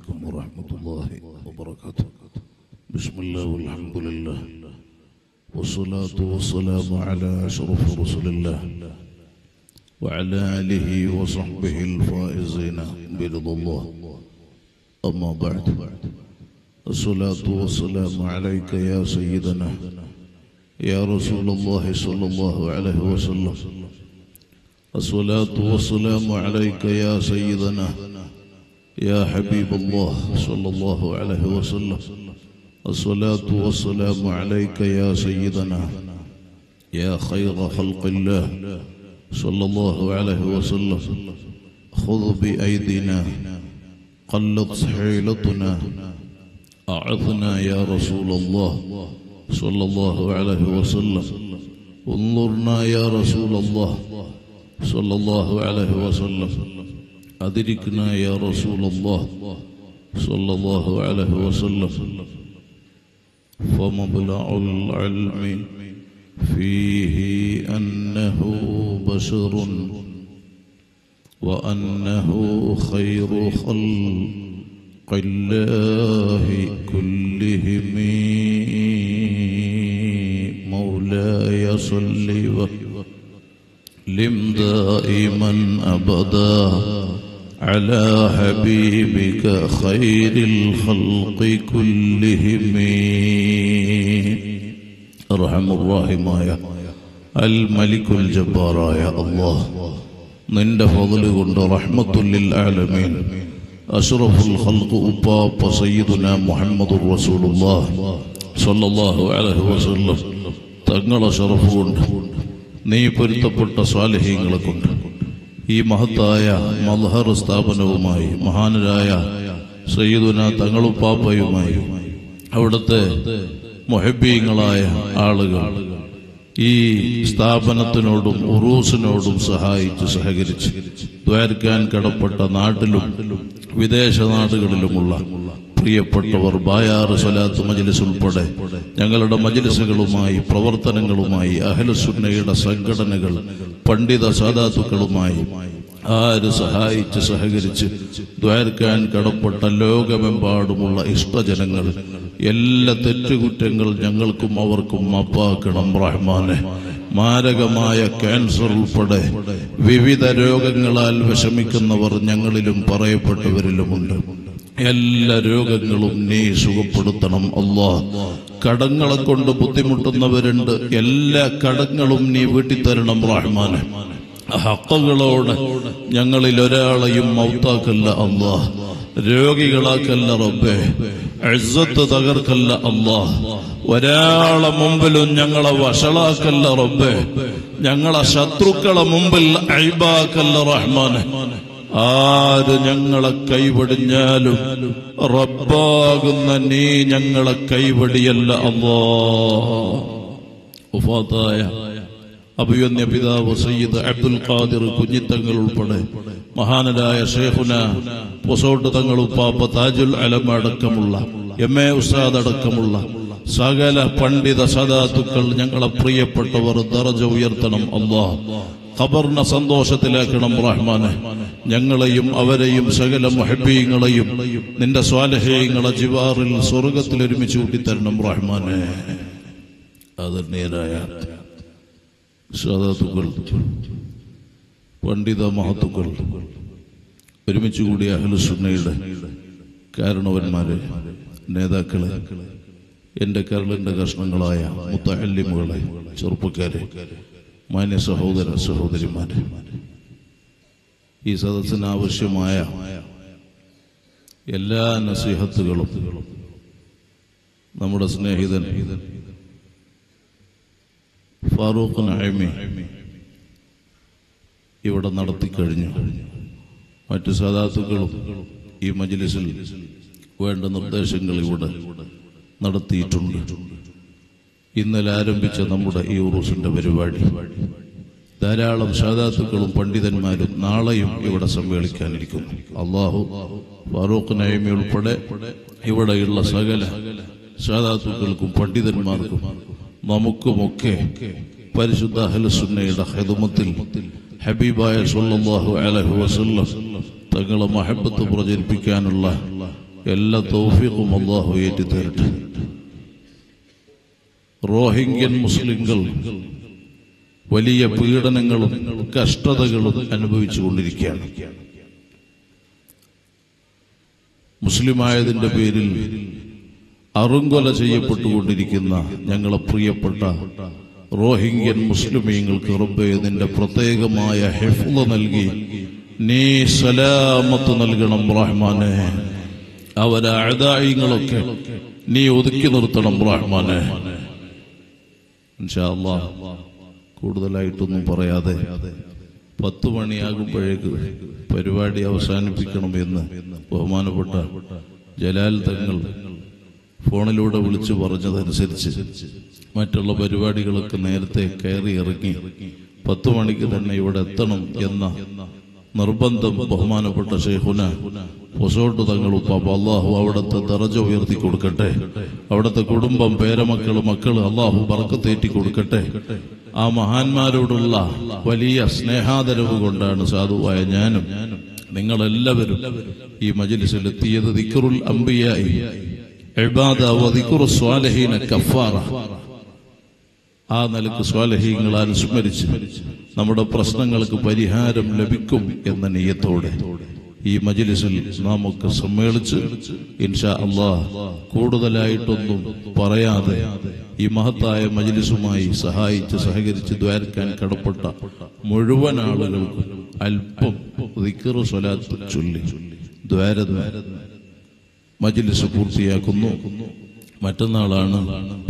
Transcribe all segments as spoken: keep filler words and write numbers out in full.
عليكم ورحمة الله وبركاته. بسم الله والحمد لله والصلاة والسلام على أشرف رسول الله وعلى آله وصحبه الفائزين برضا الله. أما بعد، الصلاة والسلام عليك يا سيدنا يا رسول الله صلى الله عليه وسلم. الصلاة والسلام عليك يا سيدنا يا حبيب الله صلى الله عليه وسلم. الصلاة والسلام عليك يا سيدنا يا خير خلق الله صلى الله عليه وسلم. خذ بأيدينا قلت حيلتنا، أعطنا يا رسول الله صلى الله عليه وسلم. انظرنا يا رسول الله صلى الله عليه وسلم. أدركنا يا رسول الله صلى الله عليه وسلم. فمبلغ العلم فيه أنه بشر وأنه خير خلق الله كلهم. مولاي صل وسلم دائما أبدا على حبيبك خير الخلق كلهم. أرحم الراحمايا الملك الجبار. يا الله നിന്റെ ഫള് കൊണ്ട് റഹ്മത്തുല്ലിൽ ആലമീൻ അഷ്റഫുൽ ഖൽഖ് ഉപ്പാപ്പ സയ്യിദുനാ മുഹമ്മദുർ റസൂലുള്ളാഹി സ്വല്ലല്ലാഹു അലൈഹി വസല്ലം തങ്ങളെ ശറഫ് കൊണ്ട് നീ പൊരുത്തപ്പെട്ട സാലിഹീങ്ങളെ കൊണ്ട് ഈ മഹത്തായ മൽഹർ സ്ഥാപനവുമായി മഹാനരായ സയ്യിദുനാ തങ്ങളുപ്പാപ്പയുമായി അവിടുത്തെ മുഹബ്ബീങ്ങളായ ആളുകൾ ഈ സ്ഥാപനത്തിനോടും ഉറൂസിനോടും സഹായിച്ച് സഹകരിച്ച് ദ്വാരക്കാൻ കടപ്പെട്ട നാട്ടിലും വിദേശ നാടുകളിലുമുള്ള പ്രിയപ്പെട്ടവർ ബായാറ് സ്വലാത്ത് മജ്ലിസ് ഉൾപ്പെടെ ഞങ്ങളുടെ മജ്ലിസുകളുമായി പ്രവർത്തനങ്ങളുമായി അഹ്ലുസുന്നയുടെ സംഘടനകൾ പണ്ഡിത സാദാത്തുക്കളുമായി ആര് സഹായിച്ച് സഹകരിച്ച് ദ്വാരക്കാൻ കടപ്പെട്ട ലോകമെമ്പാടുമുള്ള ഇഷ്ടജനങ്ങൾ എല്ലാ തെറ്റുകുറ്റങ്ങൾ ഞങ്ങൾക്കും അവർക്കും മാപ്പാക്കണം റഹ്മാനെ. മാരകമായ ക്യാൻസർ ഉൾപ്പെടെ വിവിധ രോഗങ്ങളാൽ വിഷമിക്കുന്നവർ ഞങ്ങളിലും പറയപ്പെട്ടവരിലുമുണ്ട്. എല്ലാ രോഗങ്ങളും നീ സുഖപ്പെടുത്തണം അല്ലാഹ്. കടങ്ങളെ കൊണ്ട് ബുദ്ധിമുട്ടുന്നവരുണ്ട്, എല്ലാ കടങ്ങളും നീ വീട്ടിത്തരണം റഹ്മാനെ. ഹഖുകളോട് ഞങ്ങളിൽ ഒരാളെയും മൗത്താക്കല്ല അല്ലാഹ്, രോഗികളാക്കല്ല റബ്ബേ, ഇസ്സത്ത് തകർക്കല്ല അല്ലാഹ്, ഒരാളെ മുമ്പിലും ഞങ്ങളെ വഷളാക്കല്ല റബ്ബേ, ഞങ്ങളെ ശത്രുക്കളെ മുമ്പിൽ ഐബാക്കല്ല റഹ്മാനെ. ആര് ഞങ്ങളെ കൈവടിഞ്ഞാലും റബ്ബാകുന്ന നീ ഞങ്ങളെ കൈവടിയല്ല അല്ലാഹ്. വഫാതായ അഭിയന്യ പിതാവ് സയ്യിദ് അബ്ദുൽ ഖാദിർ കുഞ്ഞിത്തങ്ങൾ ഉൾപ്പെടെ മഹാനരായ ഷേഖുന പൊസോട്ട് തങ്ങൾ ഉപ്പാപ്പ താജുൽ അലം അടക്കമുള്ള എം എ ഉസ്താദ് അടക്കമുള്ള സകല പണ്ഡിത സദാത്തുക്കൾ ഞങ്ങളെ പ്രിയപ്പെട്ടവർ ദറജ ഉയർത്തണം അല്ലാഹ്. ഖബറിനെ സന്തോഷത്തിലാക്കണം റഹ്മാനെ. ഞങ്ങളെയും അവരെയും സകല മുഹബ്ബീങ്ങളെയും നിന്റെ സ്വാലിഹീങ്ങളെ ജിവാറിൽ സ്വർഗത്തിൽ ഒരുമിച്ച് കൂട്ടിത്തരണം റഹ്മാനെ. ആദരണീയരായ സാദാത്തുക്കൾ, പണ്ഡിത മഹത്തുക്കൾ, ഒരുമിച്ച് കൂടിയ അഹ്ലുസുന്നയുടെ കാരണവന്മാരെ, നേതാക്കളെ, എൻ്റെ കരളിൻ്റെ കഷ്ണങ്ങളായ മുത്തഅല്ലിമുകളെ, ചെറുപ്പക്കാരെ, മാന്യ സഹോദര സഹോദരിമാരെ, ഈ സദസ്സിന് ആവശ്യമായ എല്ലാ നസീഹത്തുകളും നമ്മുടെ സ്നേഹിതൻ ഫാറൂഖ് നഈമി ഇവിടെ നടത്തിക്കഴിഞ്ഞു. മറ്റു സദാത്തുക്കളും ഈ മജ്ലിസിൽ വേണ്ട നിർദ്ദേശങ്ങൾ ഇവിടെ നടത്തിയിട്ടുണ്ട്. ഇന്നലെ ആരംഭിച്ച നമ്മുടെ ഈ ഉറൂസിന്റെ പരിപാടി ധാരാളം സദാത്തുക്കളും പണ്ഡിതന്മാരും നാളെയും ഇവിടെ സമ്മേളിക്കാനിരിക്കുന്നു. അല്ലാഹു ഫാറൂഖ് നഈമി ഉൾപ്പെടെ ഇവിടെയുള്ള സകല സദാത്തുക്കൾക്കും പണ്ഡിതന്മാർക്കും നമുക്കുമൊക്കെ പരിശുദ്ധ അഹ്ലുസുന്നയുടെ ഖിദ്മത്തിൽ ഹബീബായ സ്വല്ലല്ലാഹു അലൈഹി വസല്ലം തങ്ങളെ മഹബ്ബത്ത് പ്രചരിപ്പിക്കാനുള്ള എല്ലാ തൗഫീഖും അല്ലാഹു ഏറ്റിത്തരട്ടെ. റോഹിംഗ്യൻ മുസ്ലിങ്ങൾ വലിയ പീഡനങ്ങളും കഷ്ടതകളും അനുഭവിച്ചു കൊണ്ടിരിക്കുകയാണ്. മുസ്ലിമായതിൻ്റെ പേരിൽ അറുങ്കൊല ചെയ്യപ്പെട്ടുകൊണ്ടിരിക്കുന്ന ഞങ്ങളെ പ്രിയപ്പെട്ട റോഹിംഗ്യൻ മുസ്ലിമീങ്ങൾക്ക് റബ്ബേ നിന്റെ പ്രത്യേകമായ ഹിഫ്ള് നൽകി നീ സലാമത്ത് നൽകണം റഹ്മാനെ. അവരെ അഅദായികളൊക്കെ നീ ഒതുക്കി നിർത്തണം റഹ്മാനെ. ഇൻഷാ അല്ലാഹ് കൂടുതലായിട്ടൊന്നും പറയാതെ പത്തു മണിയാകുമ്പോഴേക്ക് പരിപാടി അവസാനിപ്പിക്കണമെന്ന് ബഹുമാനപ്പെട്ട ജലാൽ തങ്ങൾ ഫോണിലൂടെ വിളിച്ചു പറഞ്ഞതനുസരിച്ച് മറ്റുള്ള പരിപാടികളൊക്കെ നേരത്തെ കയറി ഇറങ്ങി പത്തു മണിക്ക് തന്നെ ഇവിടെ എത്തണം എന്ന നിർബന്ധം ബഹുമാനപ്പെട്ട ശൈഖുന പൊസോട്ട് തങ്ങൾ ഉപ്പാപ്പ അള്ളാഹു അവിടുത്തെ ദറജ ഉയർത്തി കൊടുക്കട്ടെ. അവിടുത്തെ കുടുംബം, പേരമക്കള്, മക്കള് അള്ളാഹു ബർക്കത്തേറ്റി കൊടുക്കട്ടെ. ആ മഹാന്മാരോടുള്ള വലിയ സ്നേഹാദരവ് കൊണ്ടാണ് സാധുവായ ഞാനും നിങ്ങളെല്ലാവരും ഈ മജ്‌ലിസിൽ എത്തിയത്. ദിക്റുൽ അംബിയാഇ ഇബാദ വ ദിക്റു സ്വാലിഹീന കഫാറ. ആ നിലക്ക് സ്വാലിഹീങ്ങളെ അനുസ്മരിച്ച് നമ്മുടെ പ്രശ്നങ്ങൾക്ക് പരിഹാരം ലഭിക്കും എന്ന നിയത്തോടെ ഈ മജ്‌ലിസിൽ നാം ഒക്കെ സമ്മേളിച്ച് ഇൻഷാ അല്ലാഹ് കൂടുതലായിട്ടൊന്നും പറയാതെ ഈ മഹത്തായ മജ്‌ലിസുമായി സഹായിച്ച് സഹകരിച്ച് ദ്വാരക്കാൻ കടപ്പെട്ട മുഴുവൻ ആളുകൾക്കും അല്പം ദിക്റ് സ്വലാത്ത് ചൊല്ലി ദ്വാര മജ്‌ലിസ് പൂർത്തിയാക്കുന്നു. മറ്റന്നാളാണ്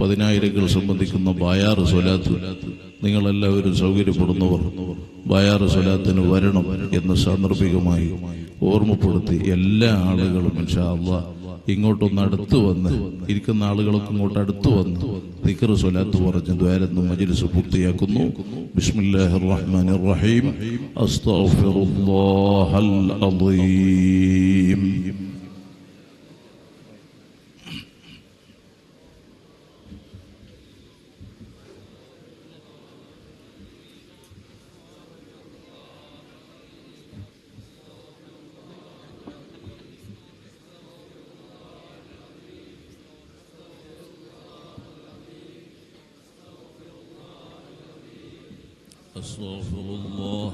പതിനായിരങ്ങൾ സംബന്ധിക്കുന്ന ബായാറ് സ്വലാത്ത്. നിങ്ങളെല്ലാവരും സൗകര്യപ്പെടുന്നവർ ബായാറ് സ്വലാത്തിന് വരണം എന്ന് സാന്ദർഭികമായി ഓർമ്മപ്പെടുത്തി എല്ലാ ആളുകളും ഇൻഷാ അല്ലാഹ് ഇങ്ങോട്ടൊന്ന് അടുത്ത് വന്ന്, ഇരിക്കുന്ന ആളുകളൊക്കെ ഇങ്ങോട്ട് അടുത്ത് വന്ന് ദിക്റ് സ്വലാത്ത് പറഞ്ഞ് ദ്വാരത്ത് മജ്‌ലിസ് പൂർത്തിയാക്കുന്നു. ബിസ്മില്ലാഹിർ റഹ്മാനിർ റഹീം. അസ്തഗ്ഫിറുല്ലാഹൽ അദീം. أستغفر الله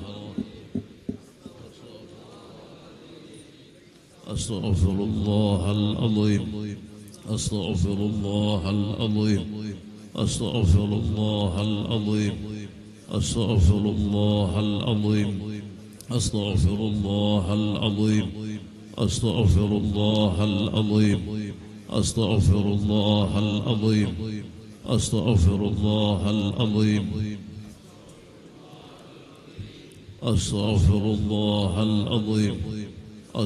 أستغفر الله العظيم أستغفر الله العظيم أستغفر الله العظيم أستغفر الله العظيم أستغفر الله العظيم أستغفر الله العظيم أستغفر الله العظيم أستغفر الله العظيم أستغفر الله العظيم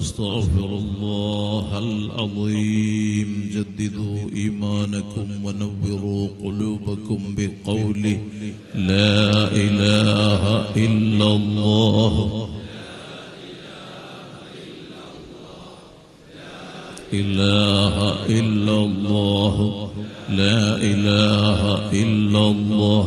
أستغفر الله العظيم. جددوا إيمانكم ونوروا قلوبكم بقول لا إله إلا الله لا إله إلا الله لا إله إلا الله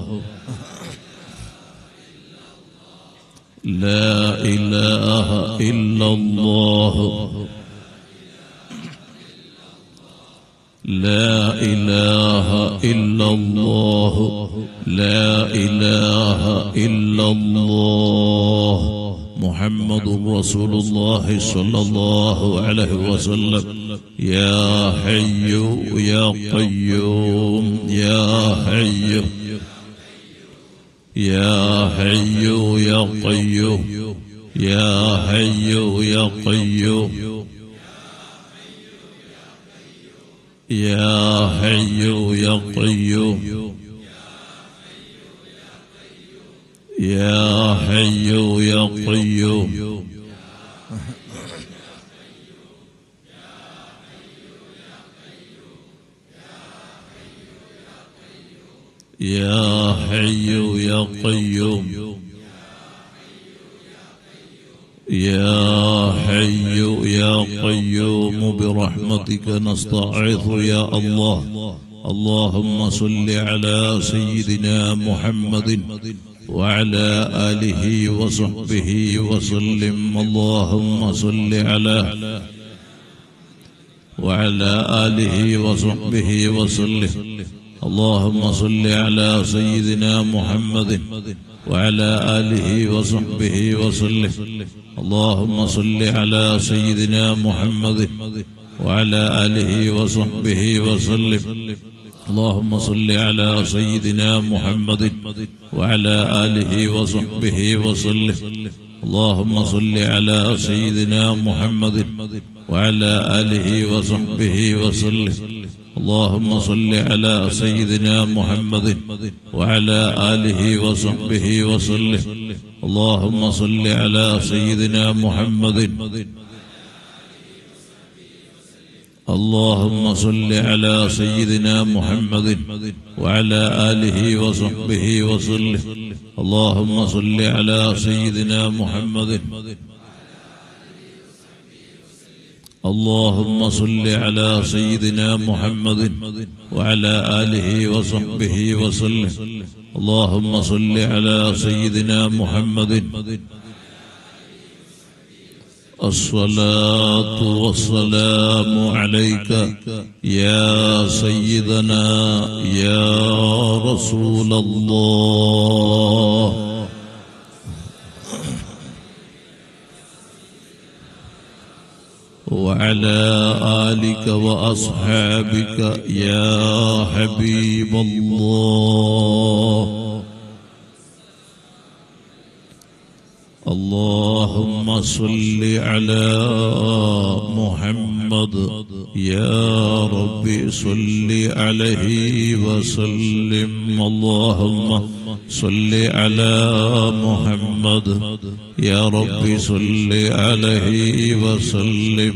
لا إله إلا الله لا إله إلا الله لا إله إلا الله محمد رسول الله صلى الله عليه وسلم. يا حي يا قيوم يا حي يا حي يا قيوم يا حي يا قيوم يا حي يا قيوم يا حي يا قيوم يا يا حي يا قيوم يا حي يا قيوم برحمتك نستعيذ يا الله. اللهم صل على سيدنا محمد وعلى آله وصحبه وسلم. اللهم صل على وعلى آله وصحبه وسلم. اللهم صل على سيدنا محمد وعلى آله وصحبه وسلم. اللهم صل على سيدنا محمد وعلى آله وصحبه وسلم. اللهم صل على سيدنا محمد وعلى آله وصحبه وسلم. اللهم صل على سيدنا محمد وعلى آله وصحبه وسلم. اللهم صل على سيدنا محمد وعلى آله وصحبه وسلم. اللهم صل على سيدنا محمد. اللهم صل على سيدنا محمد وعلى آله وصحبه وسلم. اللهم صل على سيدنا محمد. اللهم صل على سيدنا محمد وعلى آله وصحبه وسلم. اللهم صل على سيدنا محمد. الصلاة والسلام عليك يا سيدنا يا رسول الله. وعلى آلك وأصحابك يا حبيب الله. اللهم صل على محمد يا رب صل عليه وسلم. اللهم صل على محمد يا رب صل عليه وسلم.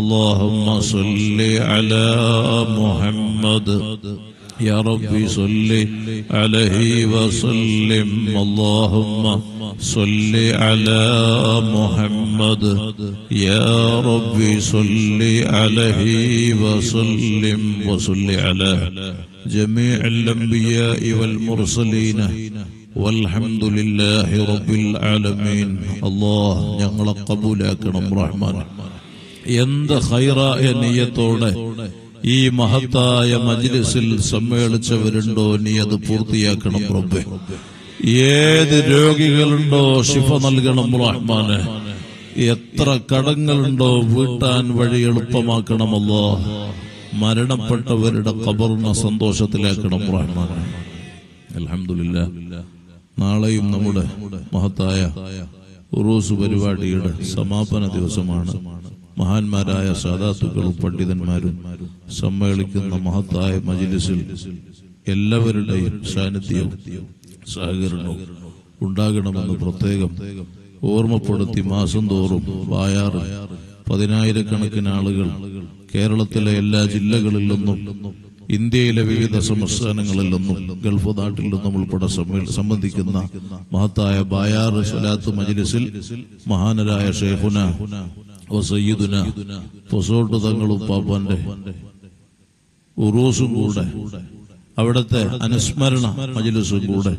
اللهم صل على محمد يا رب صل عليه وسلم. اللهم صل على محمد يا رب صل عليه وسلم. وصل على جميع الأنبياء والمرسلين والحمد لله رب العالمين. الله يغلق قبولكم رحمن يند خيرا نيتونه ഈ മഹത്തായ മജ്ലിസിൽ സമ്മേളിച്ചവരുണ്ടോ നീ അത് പൂർത്തിയാക്കണം റബ്ബേ. ഏത് രോഗികളുണ്ടോ ശിഫ നൽകണം റഹ്മാനെ. എത്ര കടങ്ങളുണ്ടോ വീട്ടാൻ വഴി എളുപ്പമാക്കണമല്ലോ. മരണപ്പെട്ടവരുടെ ഖബറിനെ സന്തോഷത്തിലാക്കണം റഹ്മാനെ. അൽഹംദുലില്ലാ, നാളെയും നമ്മുടെ മഹത്തായ ഉറൂസ് പരിപാടിയുടെ സമാപന ദിവസമാണ്. മഹാന്മാരായ സാദാത്തുക്കളും പണ്ഡിതന്മാരും സമ്മേളിക്കുന്ന മഹത്തായ മജ്ലിസിൽ എല്ലാവരുടെയും സാന്നിധ്യവും സഹകരണവും ഉണ്ടാകണമെന്ന് പ്രത്യേകം ഓർമ്മപ്പെടുത്തി മാസം തോറും വായാറ് പതിനായിരക്കണക്കിന് ആളുകൾ കേരളത്തിലെ എല്ലാ ജില്ലകളിൽ നിന്നും ഇന്ത്യയിലെ വിവിധ സംസ്ഥാനങ്ങളിൽ നിന്നും ഗൾഫ് നാട്ടിൽ നിന്നും ഉൾപ്പെടെ സംബന്ധിക്കുന്ന മഹത്തായ ബായാർ സ്വലാത്ത് മജ്ലിസിൽ മഹാനരായ ഷേഖുന വസയ്യിദുന പൊസോട്ട് തങ്ങളും പാപ്പാന്റെ ഉറൂസും കൂടെ അവിടുത്തെ അനുസ്മരണ മജ്ലിസും കൂടെ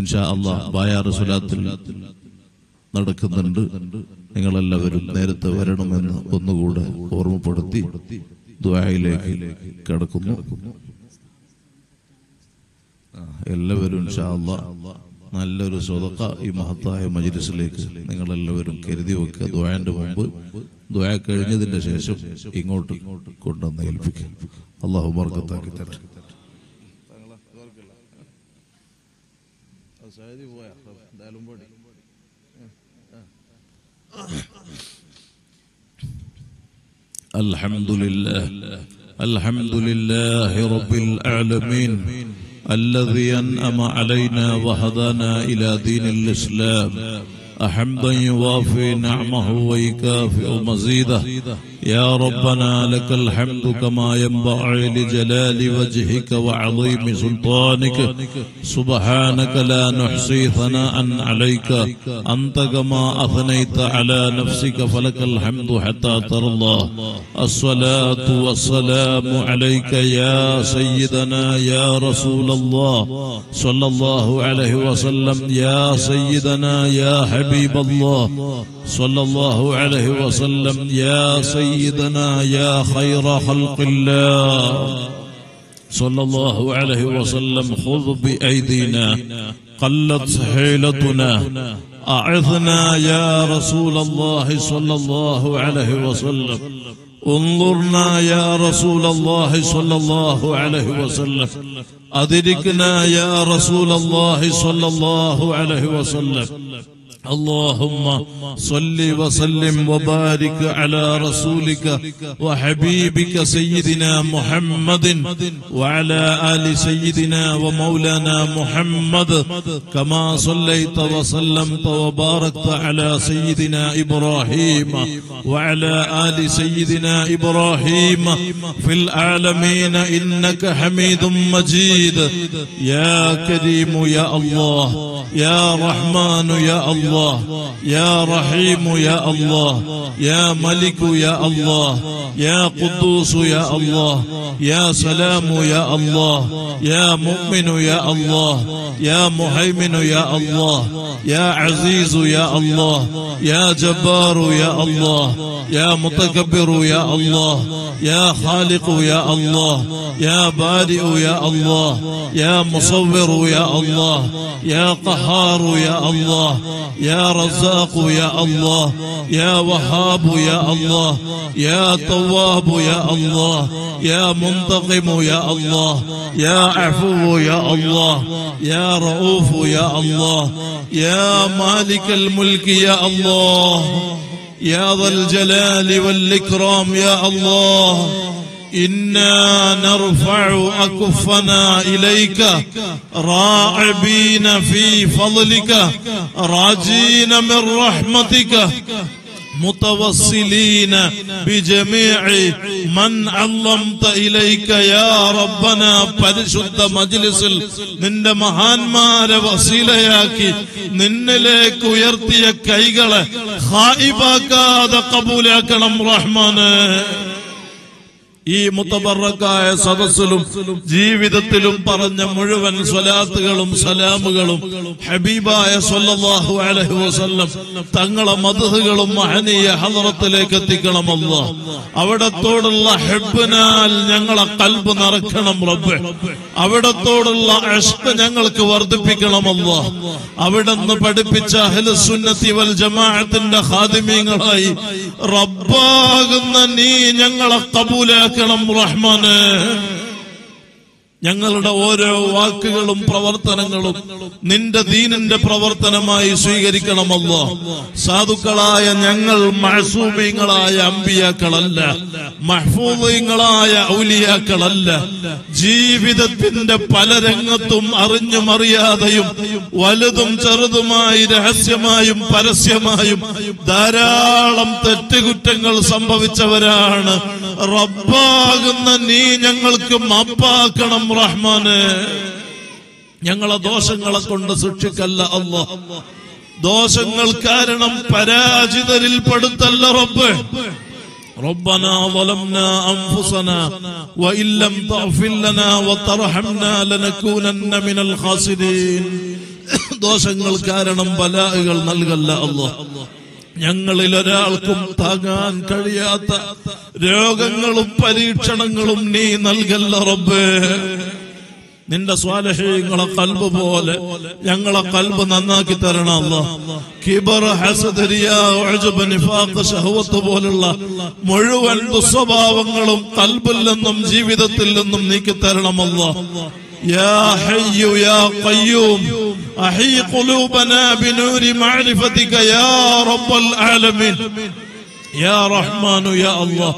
ഇൻഷാ അല്ലാഹ് ബായാർ സ്വലാത്തിൽ നടക്കുന്നുണ്ട്. നിങ്ങളെല്ലാവരും നേരത്തെ വരണമെന്ന് ഒന്നുകൂടെ ഓർമ്മപ്പെടുത്തി ദുആയിലേക്ക് കടക്കുന്നു. എല്ലാവരും ഇൻഷാ അല്ലാഹ് നല്ലൊരു സ്വതക്ക ഈ മഹത്തായ മജ്ലിസിലേക്ക് നിങ്ങളെല്ലാവരും കരുതി വെക്കുക. ദുആന്റെ മുമ്പ്, ദുആ കഴിഞ്ഞതിന്റെ ശേഷം ഇങ്ങോട്ട് കൊണ്ടുവന്ന് ഏൽപ്പിക്കുക. അല്ലാഹു ബർക്കത്താക്കി തരട്ടെ. الحمد لله الحمد لله رب العالمين الذي أنعم علينا وهدانا إلى دين الإسلام حمدا يوافي نعمه ويكافئ مزيده يا ربنا لك الحمد كما ينبغي لجلال وجهك وعظيم سلطانك، سبحانك لا نحصي ثناء عليك أنت كما أثنيت على نفسك، فلك الحمد حتى ترضى. الصلاة والسلام عليك يا سيدنا يا رسول الله صلى الله عليه وسلم، يا سيدنا يا حبيب الله صلى الله عليه وسلم، يا سيدنا يا خير خلق الله صلى الله عليه وسلم. خذ بأيدينا قلت حيلتنا، أعذنا يا رسول الله صلى الله عليه وسلم، انظرنا يا رسول الله صلى الله عليه وسلم، أدركنا يا رسول الله صلى الله عليه وسلم. اللهم صل وسلم وبارك على رسولك وحبيبك سيدنا محمد وعلى آل سيدنا ومولانا محمد، كما صليت وسلمت وباركت على سيدنا إبراهيم وعلى آل سيدنا إبراهيم في العالمين، إنك حميد مجيد. يا كريم يا الله، يا رحمن يا الله، يا رحيم يا الله، يا ملك يا الله، يا قدوس يا الله، يا سلام يا الله، يا مؤمن يا الله، يا مهيمن يا الله، يا عزيز يا الله، يا جبار يا الله، يا متكبر يا الله، يا خالق يا الله، يا بارئ يا الله، يا مصور يا الله، يا قهار يا الله، يا رزاق يا الله، يا وهاب يا الله، يا تواب يا الله، يا منتقم يا الله، يا عفو يا الله، يا رؤوف يا الله، يا مالك الملك يا الله، يا ذا الجلال والإكرام يا الله. إنا نرفع أكفنا إليك راغبين في فضلك، راجين من رحمتك، متوصلين بجميع من علمت إليك يا ربنا. പരിശുദ്ധ മജ്ലിസിൽ നിന്റെ മഹാന്മാരെ വസീലയാക്കി നിന്നിലേക്ക് ഉയർത്തിയ കൈകളെ ഖായിബാക്കാതെ കബൂലാക്കണം റഹ്മാനേ. ഈ മുത്തബറക്കായ സദസ്സിലും ജീവിതത്തിലും പറഞ്ഞ മുഴുവൻ സ്വലാത്തുകളും സലാമുകളും ഹബീബായ സല്ലല്ലാഹു അലൈഹി വസല്ലം തങ്ങളെ മദ്ഹുകളും മഹനീയ ഹദ്റത്തിലേക്ക് എത്തിക്കണം അല്ലാഹ്. അവിടത്തോടുള്ള ഹബ്ബിനാൽ ഞങ്ങളെ ഖൽബ് നിറക്കണം റബ്ബേ. അവിടത്തോടുള്ള ഇഷ്ഖ് ഞങ്ങൾക്ക് വർദ്ധിപ്പിക്കണം അല്ലാഹ്. അവിടുന്ന് പഠിപ്പിച്ച അഹ്ലുസ് സുന്നത്തി വൽ ജമാഅത്തിന്റെ ഖാദിമീങ്ങളായി റബ്ബാകുന്ന നീ ഞങ്ങളെ ഖബൂലാക്കണം റഹ്മാനേ. ഞങ്ങളുടെ ഓരോ വാക്കുകളും പ്രവർത്തനങ്ങളും നിന്റെ ദീനിന്റെ പ്രവർത്തനമായി സ്വീകരിക്കണം അല്ലാഹ്. സാധുക്കളായ ഞങ്ങൾ മഅസൂമീങ്ങളായ അമ്പിയാക്കളല്ല, മഹ്ഫൂളീങ്ങളായ ഔലിയാക്കളല്ല. ജീവിതത്തിന്റെ പല രംഗത്തും അറിഞ്ഞും അറിയാതെയും വലുതും ചെറുതുമായി രഹസ്യമായും പരസ്യമായും ധാരാളം തെറ്റുകുറ്റങ്ങൾ സംഭവിച്ചവരാണ്. റബ്ബാകുന്ന നീ ഞങ്ങൾക്ക് മാപ്പാക്കണം റഹ്മാനേ. ഞങ്ങളെ ദോഷങ്ങളെ കൊണ്ട് ശിക്ഷിക്കല്ല അല്ലാഹ്. ദോഷങ്ങൾ കാരണം പരാജിതരിൽ പെടുത്തല്ല റബ്ബ്. ربنا ظلمنا أنفسنا وإن لم تغفر لنا وترحمنا لنكونن من الخاسرين. ദോഷങ്ങൾ കാരണം ബലാകൾ നൽകല്ല അല്ലാഹ്. ഞങ്ങളിൽ ഒരാൾക്കും താങ്ങാൻ കഴിയാത്ത രോഗങ്ങളും പരീക്ഷണങ്ങളും നീ നൽകല്ല റബ്ബേ. നിന്റെ സ്വാലിഹീങ്ങളെ ഖൽബ് പോലെ ഞങ്ങളെ ഖൽബ് നന്നാക്കി തരണം അല്ലാഹ്. കിബർ, ഹസദ്, റിയാ, ഉജ്ബ്, നിഫാഖ്, ശഹവത്ത് പോലുള്ള മുഴുവൻ ദുസ്വഭാവങ്ങളും ഖൽബിൽ നിന്നും ജീവിതത്തിൽ നിന്നും നീക്കി തരണം അല്ലാഹ്. يا حي يا قيوم أحي قلوبنا بنور معرفتك يا رب العالمين. يا رحمن يا الله،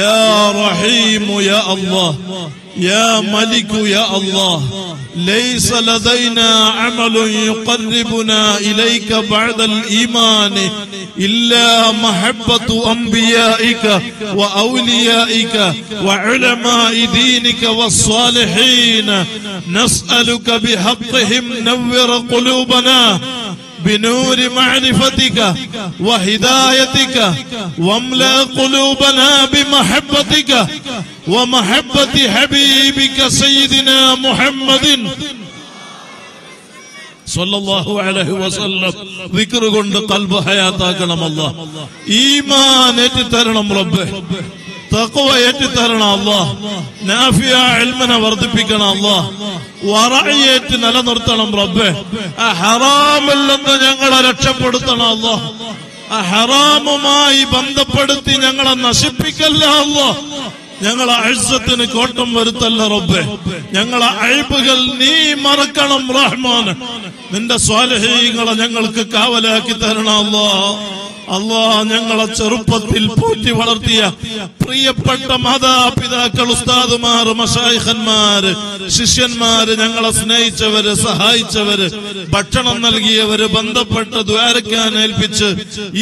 يا رحيم يا الله، يا ملك يا الله، ليس لدينا عمل يقربنا إليك بعد الإيمان إلا محبة أنبيائك وأوليائك وعلماء دينك والصالحين. نسألك بحقهم نور قلوبنا بنور معرفتك وهدايتك، واملأ قلوبنا بمحبتك ومحبة حبيبك سيدنا محمد صلى الله عليه وسلم. ذكر قند قلب حياتك نم الله إيمان اتترنم ربه تقوى اتترنا الله نافع علمنا وردبكنا الله ورعيتنا لنرتنم ربه أحرام اللذن ينقل رتشبرتنا الله أحرام ما يبند پڑتی ينقل نشبك الله ഞങ്ങൾ അഴ്സത്തിന് കോട്ടം വരുത്തല്ല റബ്ബേ, ഞങ്ങളെ അയ്ബുകൾ നീ മറക്കണം റഹ്മാനെ. നിന്റെ സ്വാലിഹീങ്ങളെ ഞങ്ങൾക്ക് കാവലാക്കി തരണം അല്ലാഹ്. അല്ലാഹ് ഞങ്ങളെ ചെറുപ്പത്തിൽ പോറ്റി വളർത്തിയ പ്രിയപ്പെട്ട മാതാപിതാക്കൾ, ഉസ്താദുമാര്, മശായിഖന്മാര്, ശിഷ്യന്മാര്, ഞങ്ങളെ സ്നേഹിച്ചവര്, സഹായിച്ചവര്, ഭക്ഷണം നൽകിയവര്, ബന്ധപ്പെട്ട ദ്വാരക്കാൻ ഏൽപ്പിച്ച്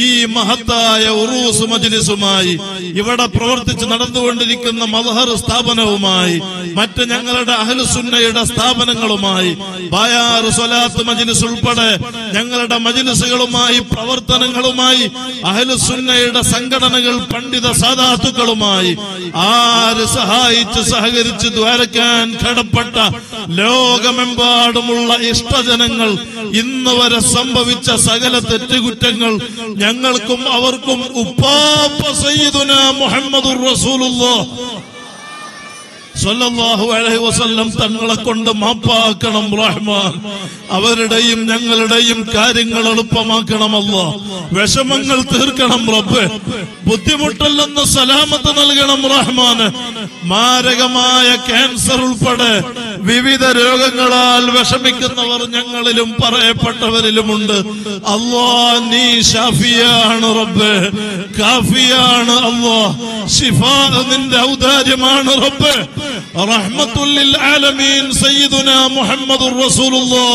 ഈ മഹത്തായ ഉറൂസ് മജ്ലിസുമായി ഇവിടെ പ്രവർത്തിച്ച് നടന്നുകൊണ്ടിരിക്കുന്ന മദ്ഹർ സ്ഥാപനവുമായി മറ്റ് ഞങ്ങളുടെ അഹ്ലുസുന്നയുടെ സ്ഥാപനങ്ങളുമായി ബയാർ സ്വലാത്ത് മജ്ലിസ് ഉൾപ്പെടെ ഞങ്ങളുടെ മജ്ലിസുകളുമായി പ്രവർത്തനങ്ങളുമായി അഹ്ലുസുന്നയുടെ സംഘടനകൾ പണ്ഡിത സാദാത്തുക്കളും ആര് സഹായിച്ച് സഹകരിച്ച് ദ്വാരക്കാൻ കടപ്പെട്ട ലോകമെമ്പാടുമുള്ള ഇഷ്ടജനങ്ങൾ ഇന്ന് വരെ സംഭവിച്ച സകല തെറ്റുകുറ്റങ്ങൾ ഞങ്ങൾക്കും അവർക്കും ഉപ്പാപ്പ സയ്യിദുനാ മുഹമ്മദുർ റസൂലുള്ളാഹ് സല്ലല്ലാഹു അലൈഹി വസല്ലം തങ്ങളെ കൊണ്ട് മാപ്പാക്കണം റഹ്മാൻ. അവരുടെയും ഞങ്ങളുടെയും കാര്യങ്ങൾ എളുപ്പമാക്കണം അല്ലാഹ്. വിഷമങ്ങൾ തീർക്കണം റബ്ബേ. ബുദ്ധിമുട്ടില്ലെന്ന് സലാമത്ത് നൽകണം റഹ്മാൻ. മാരകമായ ക്യാൻസർ ഉൾപ്പെടെ വിവിധ രോഗങ്ങളാൽ വിഷമിക്കുന്നവർ ഞങ്ങളിലും പറയപ്പെട്ടവരിലുമുണ്ട് അല്ലാഹ്. നീ ഷാഫിയാണ് റബ്ബേ, കാഫിയാണ് അല്ലാഹ്. ശിഫാ നിന്റെ ഔദാര്യമാണ് റബ്ബേ. رحمة للعالمين سيدنا محمد رسول الله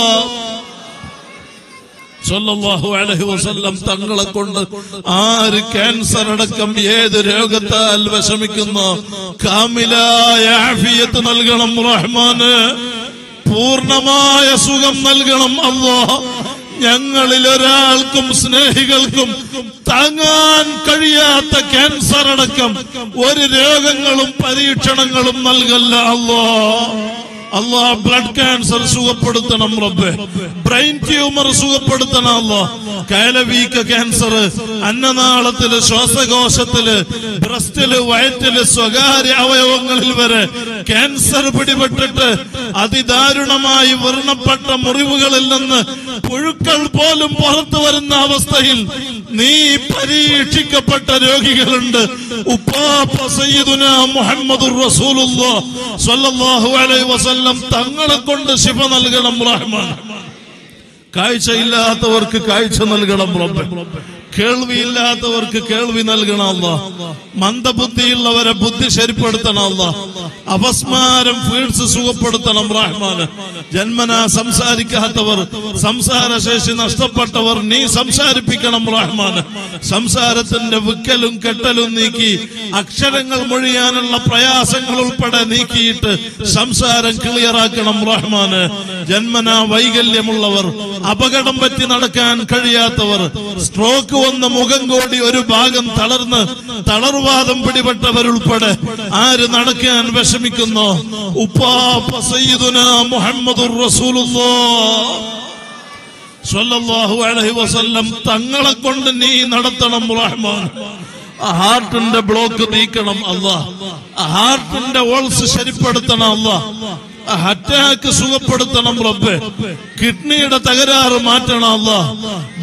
സല്ലല്ലാഹു അലൈഹി വസല്ലം തങ്ങളെ കൊണ്ട് ആര് ക്യാൻസർ അടക്കം ഏത് രോഗത്താൽ വിഷമിക്കുന്നു കാമിലായ ആഫിയത്ത് നൽകണം റഹ്മാനെ. പൂർണ്ണമായ സുഖം നൽകണം അല്ലാഹ്. ഞങ്ങളിലൊരാൾക്കും സ്നേഹികൾക്കും താങ്ങാൻ കഴിയാത്ത ക്യാൻസർ അടക്കം ഒരു രോഗങ്ങളും പരീക്ഷണങ്ങളും നൽകല്ല അല്ലാഹ്. അല്ലാഹ് ബ്ലഡ് ക്യാൻസർ സുഖപ്പെടുത്തണം റബ്ബേ. ബ്രെയിൻ ട്യൂമർ സുഖപ്പെടുത്തണം അല്ലാഹ്. കയലവീക്ക ക്യാൻസർ, അന്നനാളത്തില്, ശ്വാസകോശത്തില്, ബ്രസ്റ്റില്, വയറ്റില്, സ്വകാര്യ അവയവങ്ങളിൽ വരെ ക്യാൻസർ പിടിപെട്ടിട്ട് അതിദാരുണമായി വർണ്ണപ്പെട്ട മുറിവുകളിൽ നിന്ന് പുഴുക്കൾ പോലും പുറത്തു വരുന്ന അവസ്ഥയിൽ നീ പരീക്ഷിക്കപ്പെട്ട രോഗികളുണ്ട് ഉപ്പാപ്പ സയ്യിദുനാ മുഹമ്മദുർ റസൂലുള്ളാഹ് സല്ലല്ലാഹു അലൈഹി വസല്ലം തങ്ങളെ കൊണ്ട് ശിഫ നൽകണം റഹ്മാൻ. കാഴ്ചയില്ലാത്തവർക്ക് കാഴ്ച നൽകണം റബ്ബേ. കേൾവിയില്ലാത്തവർക്ക് കേൾവി നൽകണം അല്ലാഹ്. മന്ദബുദ്ധിയുള്ളവരെ ബുദ്ധി ശരിപ്പെടുത്തണം അല്ലാഹ്. അപസ്മാരം ഫീഡ്സ് സുഖപ്പെടുത്തണം റഹ്മാന്. ജന്മനാ സംസാരിക്കാത്തവർ, സംസാരശേഷി നഷ്ടപ്പെട്ടവർ നീ സംസാരിപ്പിക്കണം റഹ്മാന്. സംസാരത്തിന്റെ വിക്കലും കെട്ടലും നീക്കി അക്ഷരങ്ങൾ മൊഴിയാനുള്ള പ്രയാസങ്ങൾ ഉൾപ്പെടെ നീക്കിയിട്ട് സംസാരം ക്ലിയറാക്കണം റഹ്മാന്. ജന്മനാ വൈകല്യമുള്ളവർ, അപകടം പറ്റി നടക്കാൻ കഴിയാത്തവർ, സ്ട്രോക്ക് വന്ന മുഖം കോടി ഒരു ഭാഗം തളർന്ന് തളർവാദം പിടിപെട്ടവരുൾപ്പെടെ ആര് നടക്കാൻ വിഷമിക്കുന്നു ഉപ്പാപ്പ സയ്യിദുനാ മുഹമ്മദുർ റസൂലുള്ളാഹ് സല്ലല്ലാഹു അലൈഹി വസല്ലം തങ്ങളെ കൊണ്ട് നീ നടത്തണം റഹ്മാൻ. ഹാർട്ടിന്റെ ബ്ലോക്ക് നീക്കണം അല്ലാഹ്. ഹാർട്ടിന്റെ വോൾസ് ശരിപ്പെടുത്തണം അല്ലാഹ്. അറ്റാക്ക് സുഖപ്പെടുത്തണം റബ്ബേ. കിഡ്നിയുടെ തകരാറ് മാറ്റണം അല്ലാഹ്.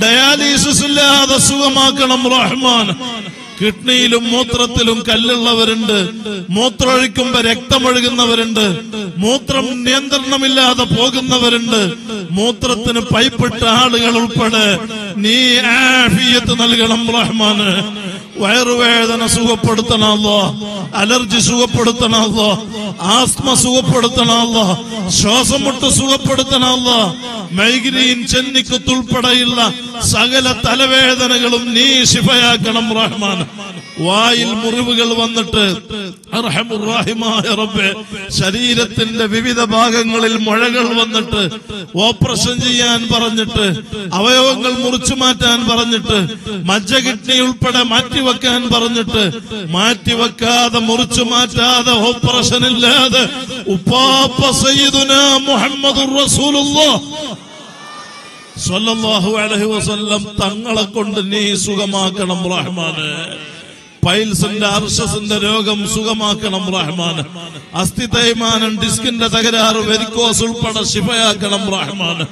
ഡയാലിസിസ് ഇല്ലാതെ സുഖമാക്കണം റഹ്മാൻ. കിഡ്നിയിലും മൂത്രത്തിലും കല്ലുള്ളവരുണ്ട്, മൂത്രമൊഴിക്കുമ്പോ രക്തമൊഴുകുന്നവരുണ്ട്, മൂത്രം നിയന്ത്രണമില്ലാതെ പോകുന്നവരുണ്ട്, മൂത്രത്തിന് പൈപ്പിട്ട ആളുകൾ ഉൾപ്പെടെ നീ ആഫിയത്ത് നൽകണം റഹ്മാന്. വയറുവേദന സുഖപ്പെടുത്തണമല്ലോ, അലർജി സുഖപ്പെടുത്തണമല്ലോ, ആസ്മ സുഖപ്പെടുത്തണമല്ലോ, ശ്വാസം മുട്ട് സുഖപ്പെടുത്തണമല്ലോ, മൈഗ്രീൻ ചെന്നിക്കുത്തുൾപ്പെടെയുള്ള സകല തലവേദനകളും നീ ശിഫയാക്കണം റഹ്മാൻ. വായിൽ മുറിവുകൾ വന്നിട്ട് ശരീരത്തിന്റെ വിവിധ ഭാഗങ്ങളിൽ മുഴകൾ വന്നിട്ട് ഓപ്പറേഷൻ ചെയ്യാൻ പറഞ്ഞിട്ട് അവയവങ്ങൾ മുറിച്ചു മാറ്റാൻ പറഞ്ഞിട്ട് മജ്ജ കിഡ്നി ഉൾപ്പെടെ മാറ്റിവെക്കാൻ പറഞ്ഞിട്ട് മാറ്റിവെക്കാതെ മുറിച്ചു മാറ്റാതെ ഓപ്പറേഷൻ ഇല്ലാതെ ഉപ്പാപ്പ സയ്യിദുനാ മുഹമ്മദുർ റസൂലുള്ളാഹ് സ്വല്ലല്ലാഹു അലൈഹി വസല്ലം തങ്ങളെ കൊണ്ട് നീ സുഖമാക്കണം റഹ്മാനെ. പൈൽസിന്റെ അർശസിന്റെ രോഗം സുഖമാക്കണം റഹ്മാന്. അസ്ഥി തേയ്മാനം ഡിസ്കിന്റെ തകരാറ് വെരിക്കോസ് ഉൾപ്പെടെ ശിഫയാക്കണം റഹ്മാന്.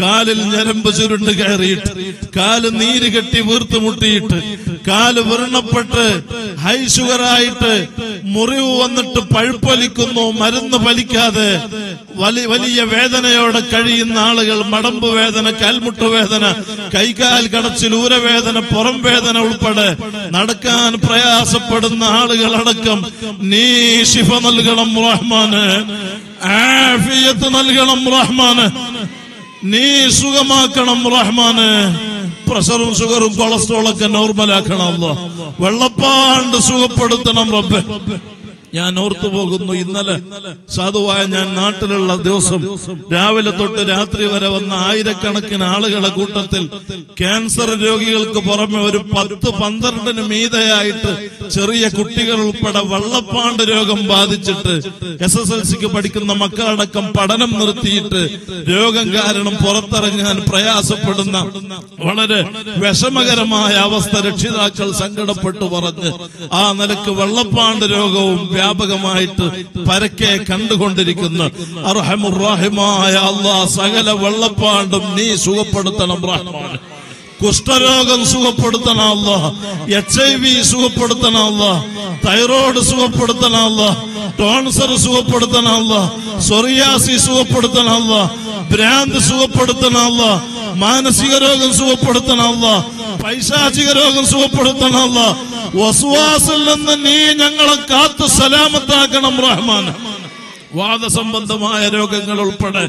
കാലിൽ ഞരമ്പ് ചുരുണ്ട് കയറിയിട്ട് കാല് നീര് കെട്ടി വീർത്തുമുട്ടിയിട്ട് കാല് വിറണപ്പെട്ട് ഹൈ ഷുഗറായിട്ട് മുറിവ് വന്നിട്ട് പഴുപ്പൊലിക്കുന്നു, മരുന്ന് ഫലിക്കാതെ വലിയ വലിയ വേദനയോടെ കഴിയുന്ന ആളുകൾ മടമ്പ് വേദന, കാൽമുട്ട് വേദന, കൈകാൽ കടച്ചിൽ, ഊരവേദന, പുറം വേദന ഉൾപ്പെടെ നടക്കാൻ പ്രയാസപ്പെടുന്ന ആളുകളടക്കം നീ ശിഫ നൽകണം റഹ്മാന്, ആഫിയത്ത് നൽകണം റഹ്മാന്, നീ സുഖമാക്കണം റഹ്മാന്. പ്രഷറും ഷുഗറും കൊളസ്ട്രോളൊക്കെ നോർമലാക്കണം അല്ലാഹ്, വെള്ളപ്പാണ്ട് സുഖപ്പെടുത്തണം റബ്ബേ. ഞാൻ ഓർത്തു പോകുന്നു, ഇന്നലെ സാധുവായ ഞാൻ നാട്ടിലുള്ള ദിവസം രാവിലെ തൊട്ട് രാത്രി വരെ വന്ന ആയിരക്കണക്കിന് ആളുകളെ കൂട്ടത്തിൽ ക്യാൻസർ രോഗികൾക്ക് പുറമെ ഒരു പത്ത് പന്ത്രണ്ടിന് മീതയായിട്ട് ചെറിയ കുട്ടികൾ ഉൾപ്പെടെ വെള്ളപ്പാണ്ട് രോഗം ബാധിച്ചിട്ട് എസ് എസ് എൽ സിക്ക് പഠിക്കുന്ന മക്കളടക്കം പഠനം നിർത്തിയിട്ട് രോഗം കാരണം പുറത്തിറങ്ങാൻ പ്രയാസപ്പെടുന്ന വളരെ വിഷമകരമായ അവസ്ഥ രക്ഷിതാക്കൾ സങ്കടപ്പെട്ടു പറഞ്ഞ് ആ നിലക്ക് വെള്ളപ്പാണ്ട് രോഗവും വ്യാപകമായിട്ട് പരക്കെ കണ്ടുകൊണ്ടിരിക്കുന്നു. അർഹമുർ റഹീമായ അല്ലാഹ് സകല വെള്ളപ്പാണ്ടും നീ സുഖപ്പെടുത്തണം റഹ്മാൻ. കുഷ്ഠരോഗം സുഖപ്പെടുത്തണം അല്ലാഹ്, എച്ച് ഐ വി സുഖപ്പെടുത്തണം അല്ലാഹ്, തൈറോയ്ഡ് സുഖപ്പെടുത്തണം അല്ലാഹ്, ടോൺസർ സുഖപ്പെടുത്തണം അല്ലാഹ്, സോറിയാസി സുഖപ്പെടുത്തണം അല്ലാഹ്, ഭ്രാന്ത് സുഖപ്പെടുത്തണം അല്ലാഹ്, മാനസിക രോഗം സുഖപ്പെടുത്തണം അല്ലാഹ്, പൈശാചിക രോഗം സുഖപ്പെടുത്തണം അല്ലാഹ്, വസ്വാസിൽ നിന്ന് നീ ഞങ്ങളെ കാത്തു സലാമത്താക്കണം റഹ്മാൻ. വാദസംബന്ധമായ രോഗങ്ങൾ ഉൾപ്പെടെ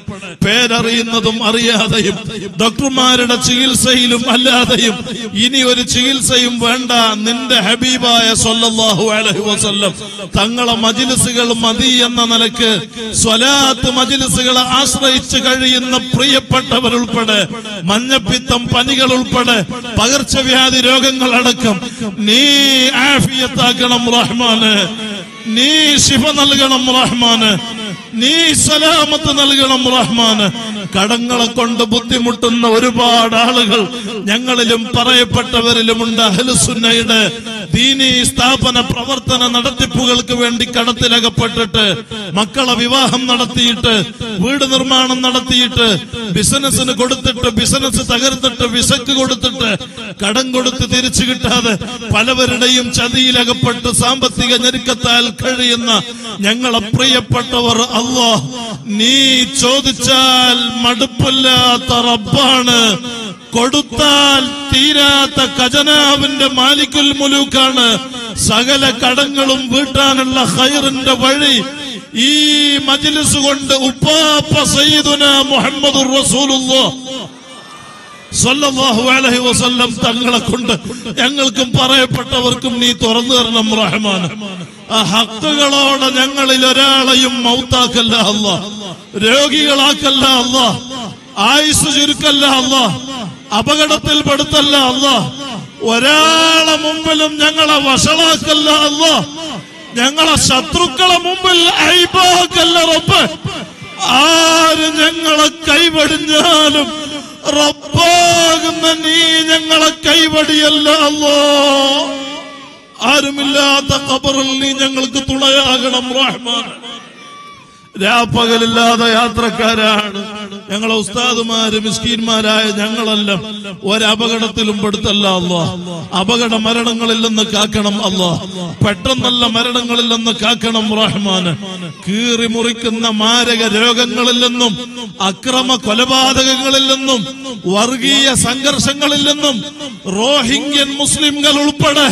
പേരറിയുന്നതും അറിയാതെയും ഡോക്ടർമാരുടെ ചികിത്സയിലും അല്ലാതെയും ഇനി ഒരു ചികിത്സയും വേണ്ട, നിന്റെ ഹബീബായ സ്വല്ലല്ലാഹു അലൈഹി വസല്ലം തങ്ങളെ മജ്ലിസുകൾ മതി എന്ന നിലക്ക് സ്വലാത്ത് മജ്ലിസുകളെ ആശ്രയിച്ച് കഴിയുന്ന പ്രിയപ്പെട്ടവരുൾപ്പെടെ മഞ്ഞപ്പിത്തം, പനികൾ ഉൾപ്പെടെ പകർച്ചവ്യാധി രോഗങ്ങളടക്കം നീ ആഫിയത്താക്കണം റഹ്മാനെ, നീ ശിഫ നൽകണം റഹ്മാന്, നീ സലാമത്ത് നൽകണം റഹ്മാന്. കടങ്ങളെ കൊണ്ട് ബുദ്ധിമുട്ടുന്ന ഒരുപാട് ആളുകൾ ഞങ്ങളിലും പറയപ്പെട്ടവരിലുമുണ്ട്. അഹ്ലുസുന്നയുടെ ദീനീ സ്ഥാപന പ്രവർത്തന നടത്തിപ്പുകൾക്ക് വേണ്ടി കടത്തിലകപ്പെട്ടിട്ട് മക്കളെ വിവാഹം നടത്തിയിട്ട് വീട് നിർമ്മാണം നടത്തിയിട്ട് ബിസിനസിന് കൊടുത്തിട്ട് ബിസിനസ് തകർത്തിട്ട് വിസക്ക് കൊടുത്തിട്ട് കടം കൊടുത്ത് തിരിച്ചു കിട്ടാതെ പലവരുടെയും ചതിയിലകപ്പെട്ട് സാമ്പത്തിക ഞെരുക്കത്താൽ കഴിയുന്ന ഞങ്ങളെ പ്രിയപ്പെട്ടവർ അല്ലാഹ് നീ ചോദിച്ചാൽ മടുപ്പില്ലാത്ത റബ്ബാണ്, കൊടുത്താൽ തീരാത്ത ഖജനാവിന്റെ മാലിക്കുൽ മുലൂക്കാണ്. സകല കടങ്ങളും വീട്ടാനുള്ള ഖൈറിന്റെ വഴി ഈ മജ്ലിസ് കൊണ്ട് ഉപ്പാപ്പ സയ്യിദുനാ മുഹമ്മദുർ റസൂലുള്ളാഹ് സ്വല്ലല്ലാഹു അലൈഹി വസല്ലം തങ്ങളെ കൊണ്ട് ഞങ്ങൾക്കും പറയപ്പെട്ടവർക്കും നീ തുറന്നു തരണം റഹ്മാൻ. ആ ഹഖുകളോടെ ഞങ്ങളിൽ ഒരാളെയും മൗത്താക്കല്ല അല്ലാഹ്, രോഗികളാക്കല്ല അല്ലാഹ്, ആയുസ് ചുരുക്കല്ല അല്ലാഹ്, അപകടത്തിൽ പെടുത്തല്ല അല്ലാഹ്, ഒരാളെ മുമ്പിലും ഞങ്ങളെ വഷളാക്കല്ല അല്ലാഹ്, ഞങ്ങളെ ശത്രുക്കളെ മുമ്പിൽ ഐബാക്കല്ല റബ്ബ്. ആര് ഞങ്ങളെ കൈവടിഞ്ഞാലും റബ്ബാകുന്ന നീ ഞങ്ങളെ കൈവടിയല്ല അല്ലാഹ്. ആരുമില്ലാത്ത ഖബറിൽ നീ ഞങ്ങൾക്ക് തുണയാകണം റഹ്മാൻ. രാപ്പകലില്ലാതെ യാത്രക്കാരാണ് ഞങ്ങളെ ഉസ്താദുമാര്, മിസ്കീന്മാരായ ഞങ്ങളെല്ലാം ഒരപകടത്തിലും പെടുത്തല്ല അല്ലാ. അപകട മരണങ്ങളിൽ നിന്ന് കാക്കണം അല്ലാ, പെട്ടെന്നല്ല മരണങ്ങളിൽ നിന്ന് കാക്കണം റഹ്മാന്. കീറി മുറിക്കുന്ന മാരക രോഗങ്ങളിൽ നിന്നും അക്രമ കൊലപാതകങ്ങളിൽ നിന്നും വർഗീയ സംഘർഷങ്ങളിൽ നിന്നും റോഹിംഗ്യൻ മുസ്ലിംകൾ ഉൾപ്പെടെ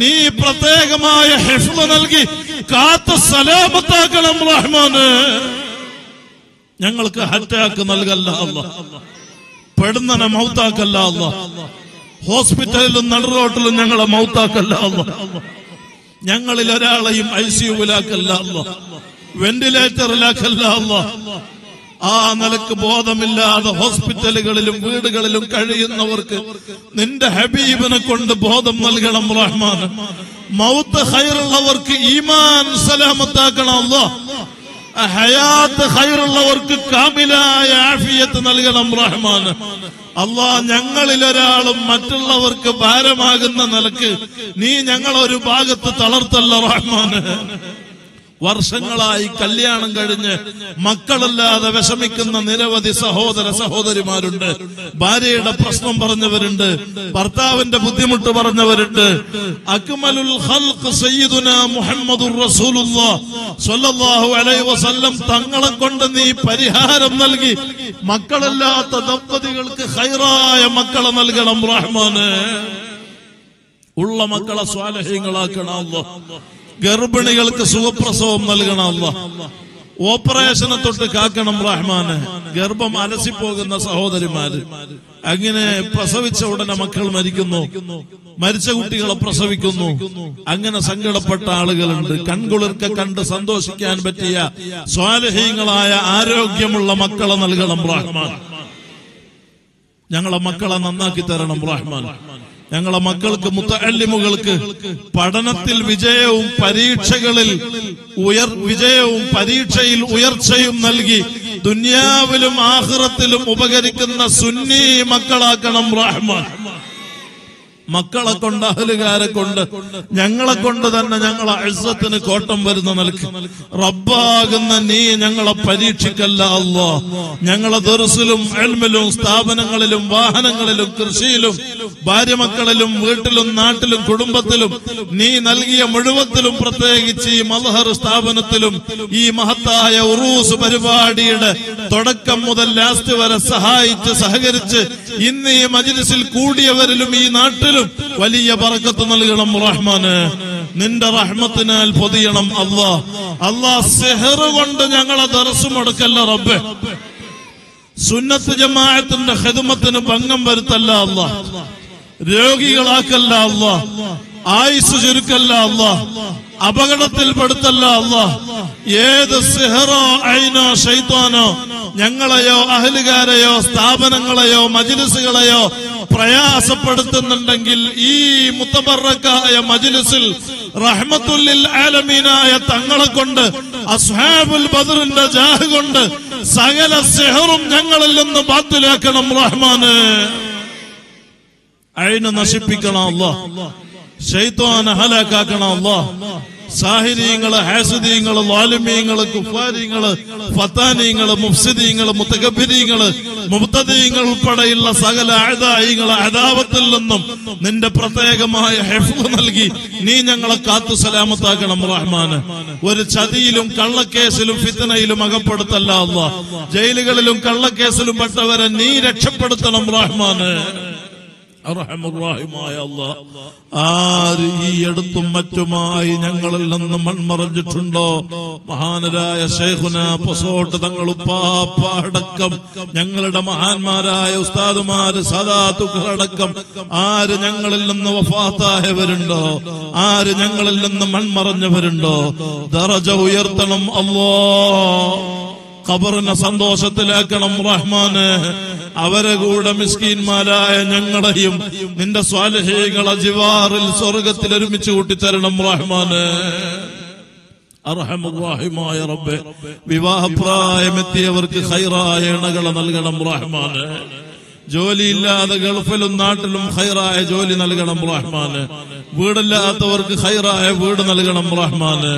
നീ പ്രത്യേകമായ ഹിഫ്ള് നൽകി കാത്തു സലാമത്താക്കണം റഹ്മാന്. ഞങ്ങൾക്ക് ഹറ്റാക്ക് നൽകല്ല അല്ലാ, പെടുന്നനെ മൗത്താക്കല്ല അല്ലാ, ഹോസ്പിറ്റലിലും നടുറോട്ടിലും ഞങ്ങളെ മൗത്താക്കല്ല അല്ലാ, ഞങ്ങളിൽ ഒരാളെയും ഐ സിയുവിലാക്കല്ല അല്ലാ, വെന്റിലേറ്ററിലാക്കല്ല അല്ലാ. ആ നിലക്ക് ബോധമില്ലാതെ ഹോസ്പിറ്റലുകളിലും വീടുകളിലും കഴിയുന്നവർക്ക് നിന്റെ ഹബീബിനെ കൊണ്ട് ബോധം നൽകണം റഹ്മാൻ. മൗത്ത് ഹൈറുള്ളവർക്ക് ഈമാൻ സലാമത്താക്കണം അല്ലാ, ഹയാത്ത് ഹൈറുള്ളവർക്ക് കാമിലായ ആഫിയത്ത് നൽകണം റഹ്മാൻ അല്ലാ. ഞങ്ങളിലൊരാളും മറ്റുള്ളവർക്ക് ഭാരമാകുന്ന നിലക്ക് നീ ഞങ്ങളൊരു ഭാഗത്ത് തളർത്തല്ല റഹ്മാൻ. വർഷങ്ങളായി കല്യാണം കഴിഞ്ഞ് മക്കളില്ലാതെ വിഷമിക്കുന്ന നിരവധി സഹോദര സഹോദരിമാരുണ്ട്. ഭാര്യയുടെ പ്രശ്നം പറഞ്ഞവരുണ്ട്, ഭർത്താവിന്റെ ബുദ്ധിമുട്ട് പറഞ്ഞവരുണ്ട്. അക്മലുൽ ഖൽഖ് സയ്യിദുനാ മുഹമ്മദുർ റസൂലുള്ളാഹി സ്വല്ലല്ലാഹു അലൈഹി വസല്ലം തങ്ങളെ കൊണ്ട് നീ പരിഹാരം നൽകി മക്കളില്ലാത്ത ദമ്പതികൾക്ക് ഖൈറായ മക്കളെ നൽകണം റഹ്മാനെ. ഉള്ള മക്കളെ സ്വാലിഹീങ്ങളാക്കണം അല്ലാ. ഗർഭിണികൾക്ക് സുഖപ്രസവം നൽകണം അല്ലാ. ഓപ്പറേഷനെ തൊട്ട് കാക്കണം റഹ്മാന്. ഗർഭം അലസിപ്പോകുന്ന സഹോദരിമാര് അങ്ങനെ പ്രസവിച്ച ഉടനെ മക്കൾ മരിക്കുന്നു, മരിച്ച കുട്ടികളെ പ്രസവിക്കുന്നു. അങ്ങനെ സങ്കടപ്പെട്ട ആളുകളുണ്ട്. കൺകുളിർക്ക കണ്ട് സന്തോഷിക്കാൻ പറ്റിയ സ്വാലിഹീങ്ങളായ ആരോഗ്യമുള്ള മക്കളെ നൽകണം റഹ്മാൻ. ഞങ്ങളെ മക്കളെ നന്നാക്കി തരണം റഹ്മാൻ. ഞങ്ങളെ മക്കൾക്ക് മുത്തഅല്ലിമുകൾക്ക് പഠനത്തിൽ വിജയവും പരീക്ഷകളിൽ ഉയർ വിജയവും പരീക്ഷയിൽ ഉയർച്ചയും നൽകി ദുനിയാവിലും ആഖിറത്തിലും ഉപകരിക്കുന്ന സുന്നി മക്കളാക്കണം റഹ്മാൻ. മക്കളെ കൊണ്ട് അഹലുകാരെ കൊണ്ട് ഞങ്ങളെ കൊണ്ട് തന്നെ ഞങ്ങളെ ഇസ്സത്തിന് കോട്ടം വരുന്ന നിലക്ക് റബ്ബാകുന്ന നീ ഞങ്ങളെ പരീക്ഷിക്കല്ല അല്ലാ. ഞങ്ങളെ ദർസിലും ഇൽമിലും സ്ഥാപനങ്ങളിലും വാഹനങ്ങളിലും കൃഷിയിലും ഭാര്യ മക്കളിലും വീട്ടിലും നാട്ടിലും കുടുംബത്തിലും നീ നൽകിയ മുഴുവത്തിലും, പ്രത്യേകിച്ച് ഈ മൽഹർ സ്ഥാപനത്തിലും ഈ മഹത്തായ ഉറൂസ് പരിപാടിയുടെ തുടക്കം മുതൽ ലാസ്റ്റ് വരെ സഹായിച്ച് സഹകരിച്ച് ഇന്ന് ഈ മജ്ലിസിൽ കൂടിയവരിലും ഈ നാട്ടിലും വലിയ ബറക്കത്ത് നൽകണം റഹ്മാന്. നിന്റെ റഹ്മത്തിനാൽ പൊതിയണം അല്ലാ. അല്ലാ, സിഹ്റ് കൊണ്ട് ഞങ്ങളെ ദർസ് മുടക്കല്ല റബ്ബേ. സുന്നത്ത് ജമാഅത്തിന്റെ ഖിദ്മത്തിന് ഭംഗം വരുത്തല്ല അല്ലാ. രോഗികളാക്കല്ല അല്ലാ. ആയുസ് ചുരുക്കല്ല അല്ലാ. അപകടത്തിൽ പെടുത്തല്ല അല്ലാ. ഏത് സിഹ്റോ ഐനോ ശൈത്താനോ ഞങ്ങളെയോ അഹലുകാരെയോ സ്ഥാപനങ്ങളെയോ മജ്ലിസുകളെയോ പ്രയാസപ്പെടുത്തുന്നുണ്ടെങ്കിൽ ഈ മുത്തബറക്കായ മജ്ലിസിൽ റഹ്മത്തുൽ ലിൽ ആലമീനായ തങ്ങളെ കൊണ്ട് അസ്ഹാബുൽ ബദറിന്റെ ജാഹ് കൊണ്ട് സകല സിഹറും ഞങ്ങളിൽ നിന്ന് ബാത്തിലാക്കണം റഹ്മാന്. അയിന് നശിപ്പിക്കണം അല്ലാ. ശൈത്വാനെ ഹലാക്കാക്കണം അല്ലാ. സാഹിരീങ്ങള്, ഹാസിദീങ്ങള്, ലാലിമീങ്ങള്, കുഫാരീങ്ങള്, ഫത്താനീങ്ങള്, മുഫ്സിദീങ്ങള്, മുത്തകബിരീങ്ങള്, മുബ്തദീങ്ങൾ ഉൾപ്പെടെയുള്ള സകല അഅദാഇകളെ അദാവത്തിൽ നിന്നും നിന്റെ പ്രത്യേകമായ ഹിഫ്ള് നൽകി നീ ഞങ്ങളെ കാത്തു സലാമത്താക്കണം റഹ്മാന്. ഒരു ചതിയിലും കള്ളക്കേസിലും ഫിത്നയിലും അകപ്പെടുത്തല്ല അല്ലാ. ജയിലുകളിലും കള്ളക്കേസിലും പെട്ടവരെ നീ രക്ഷപ്പെടുത്തണം റഹ്മാന്. ആര് ഈ എടുത്തും മറ്റുമായി ഞങ്ങളിൽ നിന്ന് മൺമറഞ്ഞിട്ടുണ്ടോ മഹാനരായ ശൈഖുനാ പസോട്ട് തങ്ങൾ ഉപ്പാപ്പ അടക്കം ഞങ്ങളുടെ മഹാന്മാരായ ഉസ്താദുമാര് സദാത്തുക്കൾ അടക്കം ആര് ഞങ്ങളിൽ നിന്ന് വഫാത്തായവരുണ്ടോ, ആര് ഞങ്ങളിൽ നിന്ന് മൺമറഞ്ഞവരുണ്ടോ ദറജ ഉയർത്തണം അല്ലാ. ഖബറിനെ സന്തോഷത്തിലാക്കണം റഹ്മാന്. അവരെ കൂടെ മിസ്കീന്മാരായ ഞങ്ങളെയും നിന്റെ സ്വാലിഹീകളെ ജിവാറിൽ സ്വർഗത്തിൽ ഒരുമിച്ച് കൂട്ടിത്തരണം റഹ്മാന്. അർഹമുർ റഹീമായ റബ്ബേ, വിവാഹപ്രായമെത്തിയവർക്ക് ഖൈറായ ഇണകളെ നൽകണം റഹ്മാന്. ജോലിയില്ലാതെ ഗൾഫിലും നാട്ടിലും ഖൈറായ ജോലി നൽകണം റഹ്മാന്. വീടില്ലാത്തവർക്ക് ഖൈറായ വീട് നൽകണം റഹ്മാന്.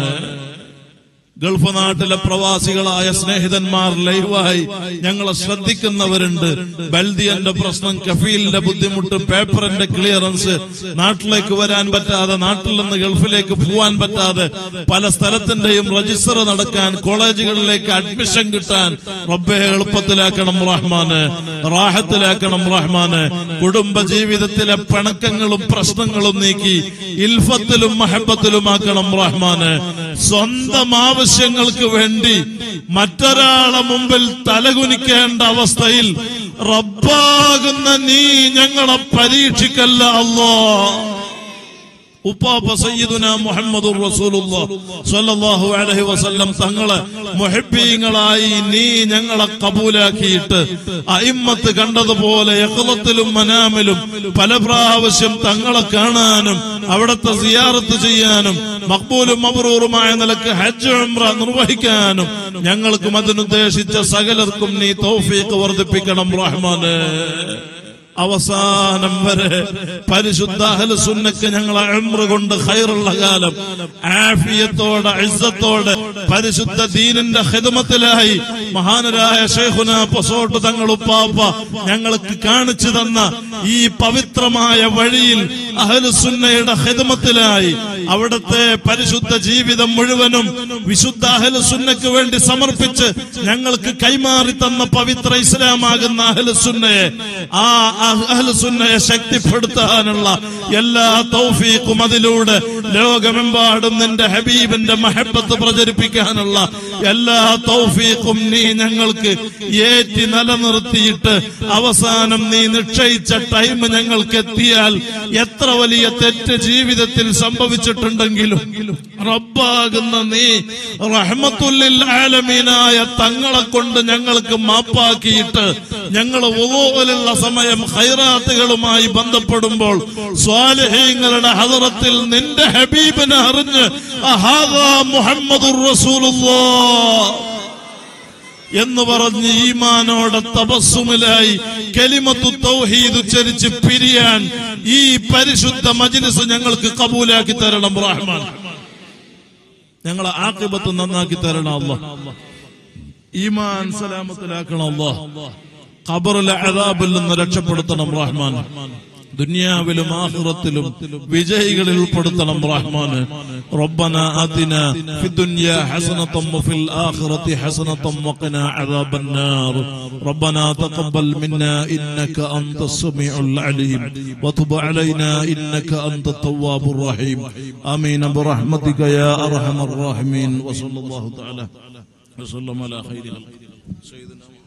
ഗൾഫ് നാട്ടിലെ പ്രവാസികളായ സ്നേഹിതന്മാർ ലൈവായി ഞങ്ങളെ ശ്രദ്ധിക്കുന്നവരുണ്ട്. ബൽദിയന്റെ പ്രശ്നം, കഫീലിന്റെ ബുദ്ധിമുട്ട്, പേപ്പറിന്റെ ക്ലിയറൻസ്, നാട്ടിലേക്ക് വരാൻ പറ്റാതെ, നാട്ടിൽ നിന്ന് ഗൾഫിലേക്ക് പോവാൻ പറ്റാതെ, പല സ്ഥലത്തിന്റെയും രജിസ്റ്റർ നടക്കാൻ, കോളേജുകളിലേക്ക് അഡ്മിഷൻ കിട്ടാൻ റബ്ബേ എളുപ്പത്തിലാക്കണം റഹ്മാന്, റാഹത്തിലാക്കണം റഹ്മാന്. കുടുംബ ജീവിതത്തിലെ പിണക്കങ്ങളും പ്രശ്നങ്ങളും നീക്കി ഇൽഫത്തിലും മഹബത്തിലുമാക്കണം റഹ്മാന്. സ്വന്തം ആവശ്യങ്ങൾക്ക് വേണ്ടി മറ്റൊരാളെ മുമ്പിൽ തലകുനിക്കേണ്ട അവസ്ഥയിൽ റബ്ബാകുന്ന നീ ഞങ്ങളെ പരീക്ഷിക്കല്ല അല്ലാ. ഉപ്പാപ്പ സയ്യിദുനാ മുഹമ്മദുർ റസൂലുള്ളാഹി സ്വല്ലല്ലാഹു അലൈഹി വസല്ലം തങ്ങളെ മുഹബ്ബീങ്ങളായി നീ ഞങ്ങളെ കബൂലാക്കിയിട്ട് അഇമ്മത്ത് കണ്ടതുപോലെ യഖ്ലത്തിലും മനാമിലും പല പ്രാവശ്യം തങ്ങളെ കാണാനും അവിടത്തെ സിയാറത്ത് ചെയ്യാനും മഖ്ബൂലും മബ്റൂറുമായ നിലക്ക് ഹജ്ജ് ഉംറ നിർവഹിക്കാനും ഞങ്ങൾക്കും അതിനുദ്ദേശിച്ച സകലർക്കും നീ തൗഫീഖ് വർദ്ധിപ്പിക്കണം റഹ്മാനേ. അവസാനം വരെ പരിശുദ്ധ അഹ്ലുസുന്നക്ക് ഞങ്ങൾ ഉംറ കൊണ്ട് ഖൈറുള്ള കാലം ആഫിയത്തോടെ ഇസ്സത്തോടെ പരിശുദ്ധ ദീനിന്റെ ഖിദ്മത്തിലായി മഹാനരായ ശൈഖുനാ പസോട്ട് തങ്ങൾ ഉപ്പാപ്പ ഞങ്ങൾക്ക് കാണിച്ചു തന്ന ഈ പവിത്രമായ വഴിയിൽ അഹ്ലുസുന്നയുടെ ഖിദ്മത്തിലായി അവിടുത്തെ പരിശുദ്ധ ജീവിതം മുഴുവനും വിശുദ്ധ അഹ്ലുസുന്നക്ക് വേണ്ടി സമർപ്പിച്ച് ഞങ്ങൾക്ക് കൈമാറി തന്ന പവിത്ര ഇസ്ലാമാകുന്ന അഹ്ലുസുന്നയെ, ആ അഹ്ലുസുന്നയെ ശക്തിപ്പെടുത്താനുള്ള എല്ലാ തൗഫീഖും അതിലൂടെ ലോകമെമ്പാടും നിന്റെ ഹബീബിന്റെ മഹബത്ത് പ്രചരിപ്പിക്കാനുള്ള എല്ലാ തൗഫീഖും നീ ഞങ്ങൾക്ക് ഏറ്റി നിലനിർത്തിയിട്ട് അവസാനം നീ നിശ്ചയിച്ച ടൈം ഞങ്ങൾക്ക് എത്തിയാൽ എത്ര വലിയ തെറ്റ് ജീവിതത്തിൽ സംഭവിച്ചിട്ടുണ്ടെങ്കിലും റബ്ബാകുന്ന നീ റഹ്മത്തുല്ലിൽ ആലമീനായ തങ്ങളെ കൊണ്ട് ഞങ്ങൾക്ക് മാപ്പാക്കിയിട്ട് ഞങ്ങൾ വുളൂഇലുള്ള സമയം ഖൈറാത്തുകളുമായി ബന്ധപ്പെടുമ്പോൾ സ്വാലിഹീങ്ങളുടെ ഹദറത്തിൽ നിന്റെ ഹബീബിനെ അറിഞ്ഞ് ഹാദാ മുഹമ്മദുർ റസൂലുള്ളാഹ് എന്ന് പറഞ്ഞ് ഈമാനോടെ തബസ്സുമിലായി കലിമത്തു തൗഹീദ് ഉച്ചരിച്ച് പിരിയാൻ ഈ പരിശുദ്ധ മജ്ലിസ് ഞങ്ങൾക്ക് കബൂലാക്കി തരണം റഹ്മാൻ. ഞങ്ങളെ ആഖിബത്ത് നന്നാക്കി തരണം അല്ലാഹ്. ഈമാൻ സലാമത്തിലാക്കണം അല്ലാഹ്. ഖബറിലെ അദാബിൽ നിന്ന് രക്ഷപ്പെടുത്തണം റഹ്മാൻ. ദുനിയാവിലും ആഖിറത്തിലും വിജയികളിൽ ഉൾപ്പെടുത്തണം റഹ്മാന്. റബ്ബന ആതിന ഫിദ്ദുനിയാ ഹസനതൻ വഫിൽ ആഖിറതി ഹസനതൻ വഖിനാ അദാബന്നാർ. റബ്ബന തഖബ്ബൽ മിന്നാ ഇന്നക അൻതസ് സമീഉൽ അലീം വതുബ് അലൈനാ ഇന്നക അൻത തവ്വാബുർ റഹീം. ആമീൻ ബിറഹ്മതിക യാ അർഹമർ റഹീമീൻ. വസല്ലല്ലാഹു തആല വസല്ലമ അലാ ഖൈരിൽ സയ്യിദിനാ